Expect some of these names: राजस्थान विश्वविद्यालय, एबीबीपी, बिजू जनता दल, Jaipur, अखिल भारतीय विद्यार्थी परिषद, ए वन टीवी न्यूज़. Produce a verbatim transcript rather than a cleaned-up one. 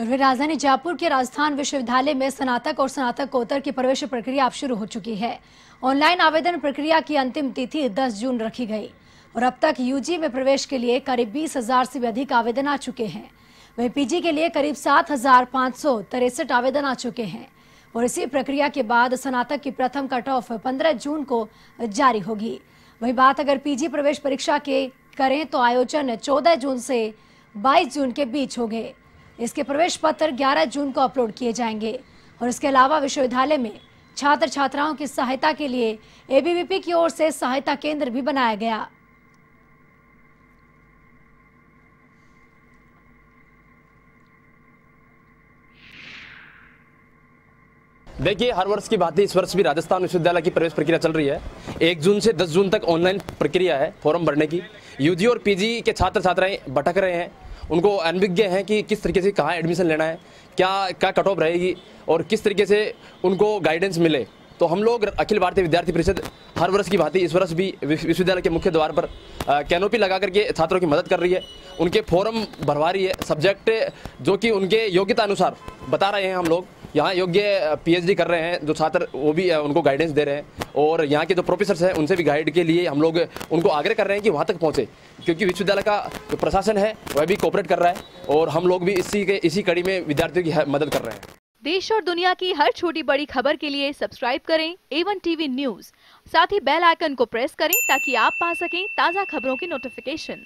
राजधानी जयपुर के राजस्थान विश्वविद्यालय में स्नातक और स्नातकोत्तर की प्रवेश प्रक्रिया अब शुरू हो चुकी है। ऑनलाइन आवेदन प्रक्रिया की अंतिम तिथि दस जून रखी गई और अब तक यूजी में प्रवेश के लिए करीब बीस हजार से भी अधिक आवेदन आ चुके हैं। वहीं पीजी के लिए करीब सात हजार पाँच सौ तिरसठ आवेदन आ चुके हैं और इसी प्रक्रिया के बाद स्नातक की प्रथम कट ऑफ पंद्रह जून को जारी होगी। वही बात अगर पीजी प्रवेश परीक्षा के करें तो आयोजन चौदह जून से बाईस जून के बीच होंगे। इसके प्रवेश पत्र ग्यारह जून को अपलोड किए जाएंगे और इसके अलावा विश्वविद्यालय में छात्र छात्राओं की सहायता के लिए एबीबीपी की ओर से सहायता केंद्र भी बनाया गया। देखिए, हर वर्ष की बात है, इस वर्ष भी राजस्थान विश्वविद्यालय की प्रवेश प्रक्रिया चल रही है। एक जून से दस जून तक ऑनलाइन प्रक्रिया है फॉर्म भरने की। यूजी और पीजी के छात्र छात्राएं भटक रहे हैं, उनको अनभिज्ञ हैं कि किस तरीके से कहाँ एडमिशन लेना है, क्या क्या कट ऑफ रहेगी और किस तरीके से उनको गाइडेंस मिले। तो हम लोग अखिल भारतीय विद्यार्थी परिषद हर वर्ष की भांति इस वर्ष भी विश्वविद्यालय के मुख्य द्वार पर कैनोपी लगा करके छात्रों की मदद कर रही है, उनके फॉर्म भरवा रही है। सब्जेक्ट जो कि उनके योग्यता अनुसार बता रहे हैं, हम लोग यहाँ योग्य पीएचडी कर रहे हैं जो छात्र, वो भी उनको गाइडेंस दे रहे हैं और यहाँ के जो प्रोफेसर्स हैं उनसे भी गाइड के लिए हम लोग उनको आग्रह कर रहे हैं कि वहाँ तक पहुँचे, क्योंकि विश्वविद्यालय का जो प्रशासन है वह भी कोऑपरेट कर रहा है और हम लोग भी इसी के इसी कड़ी में विद्यार्थियों की मदद कर रहे हैं। देश और दुनिया की हर छोटी बड़ी खबर के लिए सब्सक्राइब करें ए वन टीवी न्यूज़, साथ ही बेल आइकन को प्रेस करें ताकि आप पा सकें ताज़ा खबरों की नोटिफिकेशन।